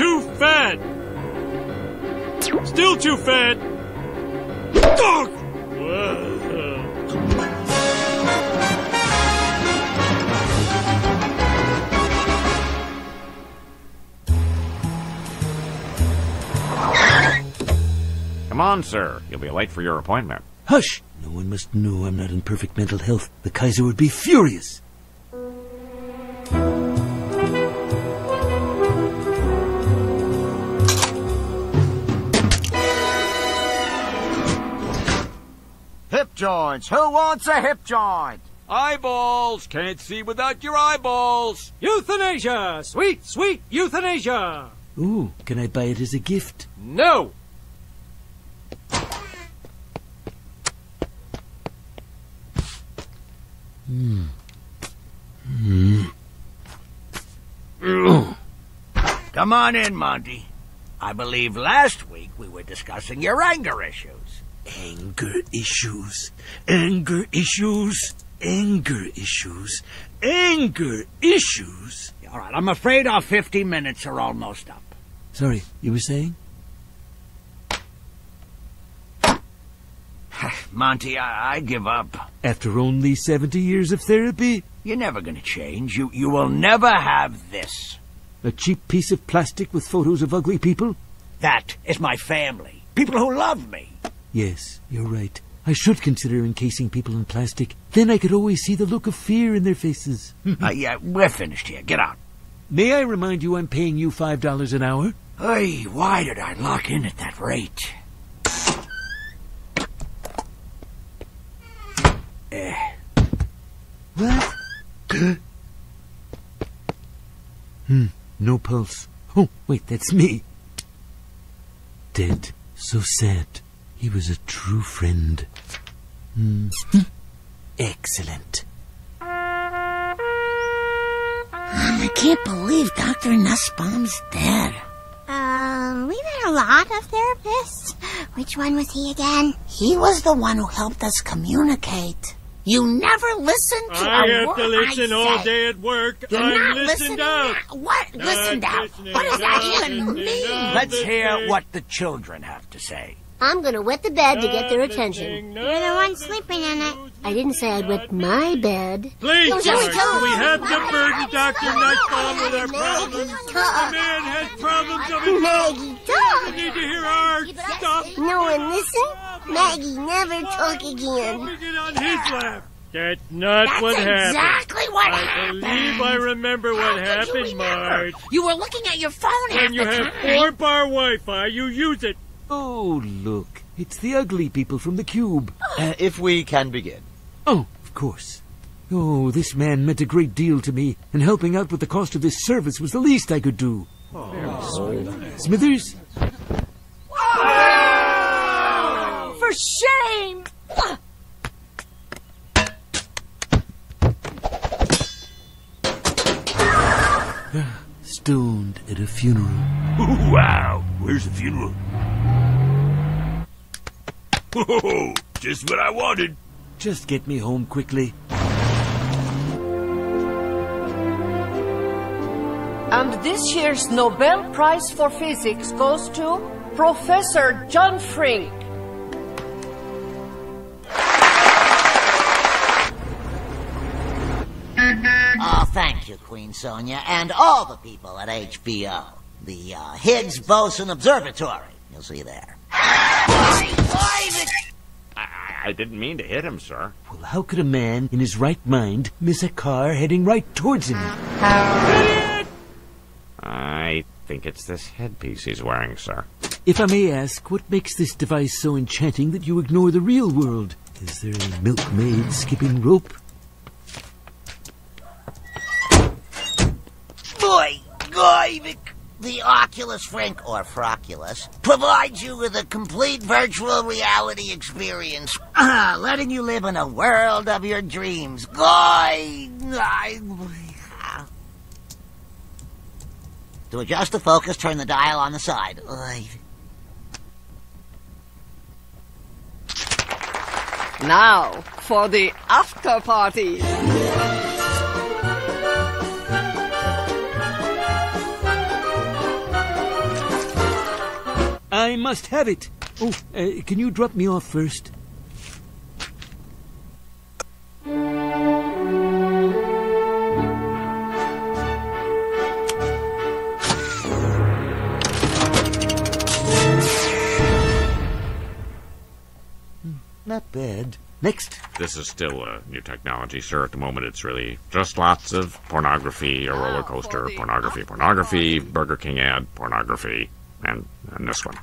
too fat. Still too fat. Dog! Come on, sir. You'll be late for your appointment. Hush! No one must know I'm not in perfect mental health. The Kaiser would be furious. Hip joints. Who wants a hip joint? Eyeballs. Can't see without your eyeballs. Euthanasia. Sweet, sweet euthanasia. Ooh, can I buy it as a gift? No. Mm. Mm. Come on in, Monty. I believe last week we were discussing your anger issues. Anger issues. Anger issues. Anger issues. Anger issues. All right, I'm afraid our 50 minutes are almost up. Sorry, you were saying? Monty, I give up. After only 70 years of therapy? You're never going to change. You will never have this. A cheap piece of plastic with photos of ugly people? That is my family. People who love me. Yes, you're right. I should consider encasing people in plastic. Then I could always see the look of fear in their faces. Yeah, we're finished here. Get out. May I remind you I'm paying you $5 an hour? Hey, why did I lock in at that rate? What? No pulse. Oh, wait, that's me. Dead. So sad. He was a true friend. Excellent. I can't believe Dr. Nussbaum's dead. We've had a lot of therapists. Which one was he again? He was the one who helped us communicate. You never listen to a word I say. I have to listen all day at work. I'm listened out. What? Listened out? What does that even mean? Let's hear what the children have to say. I'm going to wet the bed to get their attention. You're the one sleeping in it. I didn't say I'd wet my bed. Please, George, we have to burden Dr. Nussbaum with our problems. The man has problems of his own. You need to hear our stuff. No one listened. Maggie, never talk again. On his lap. That's not That's what happened. That's exactly what happened. I believe I remember what happened, Marge. You were looking at your phone half the time. When you have 4-bar Wi-Fi, you use it. Oh, look. It's the ugly people from the cube. If we can begin. Oh, of course. Oh, this man meant a great deal to me, and helping out with the cost of this service was the least I could do. Oh. Smithers? For shame! Stoned at a funeral. Oh, wow! Where's the funeral? Oh, just what I wanted. Just get me home quickly. And this year's Nobel Prize for Physics goes to Professor John Frank. Thank you, Queen Sonia, and all the people at HBO. The Higgs-Boson Observatory. You'll see there. I didn't mean to hit him, sir. Well, how could a man in his right mind miss a car heading right towards him? Idiot! I think it's this headpiece he's wearing, sir. If I may ask, what makes this device so enchanting that you ignore the real world? Is there a milkmaid skipping rope? The Oculus Frank, or Froculus, provides you with a complete virtual reality experience, letting you live in a world of your dreams. To adjust the focus, turn the dial on the side. Now, for the after party. I must have it. Oh, can you drop me off first? Not bad. Next. This is still a new technology, sir. At the moment, it's really just lots of pornography, a roller coaster, pornography, pornography, Burger King ad, pornography, and this one.